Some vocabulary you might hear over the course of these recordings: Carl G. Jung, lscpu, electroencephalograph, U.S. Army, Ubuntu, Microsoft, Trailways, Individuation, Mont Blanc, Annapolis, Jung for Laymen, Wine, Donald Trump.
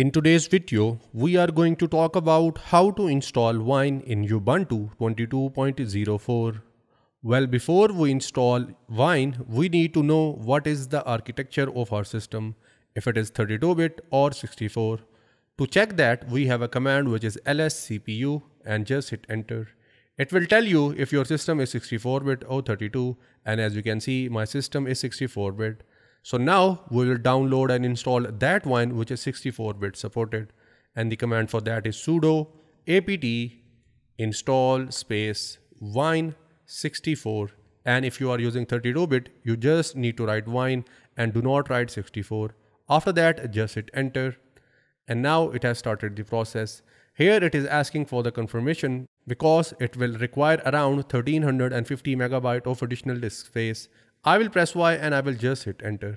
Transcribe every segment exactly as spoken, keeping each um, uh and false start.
In today's video, we are going to talk about how to install Wine in Ubuntu twenty-two point oh four. Well, before we install Wine, we need to know what is the architecture of our system, if it is thirty-two bit or sixty-four. To check that, we have a command which is L S C P U and just hit enter. It will tell you if your system is sixty-four bit or thirty-two, and as you can see, my system is sixty-four bit. So now we will download and install that one which is sixty-four bit supported, and the command for that is sudo apt install space wine sixty-four, and if you are using thirty-two bit, you just need to write wine and do not write sixty-four. After that, just hit enter, and now it has started the process. Here it is asking for the confirmation because it will require around thirteen fifty megabyte of additional disk space. I will press Y and I will just hit enter,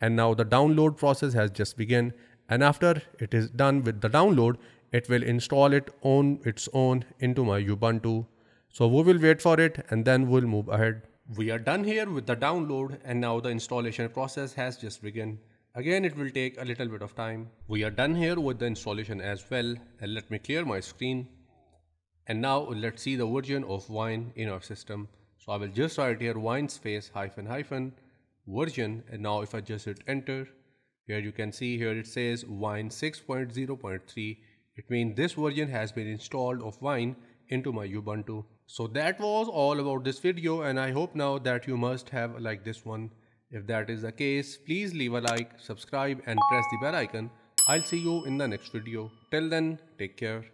and now the download process has just begun, and after it is done with the download, it will install it on its own into my Ubuntu. So we will wait for it and then we'll move ahead. We are done here with the download, and now the installation process has just begun. Again, it will take a little bit of time. We are done here with the installation as well, and let me clear my screen. And now let's see the version of Wine in our system. So I will just write here wine space hyphen hyphen version, and now if I just hit enter, here you can see here it says wine six point oh point three. It means this version has been installed of Wine into my Ubuntu. So that was all about this video, and I hope now that you must have liked this one. If that is the case, please leave a like, subscribe and press the bell icon. I'll see you in the next video. Till then, take care.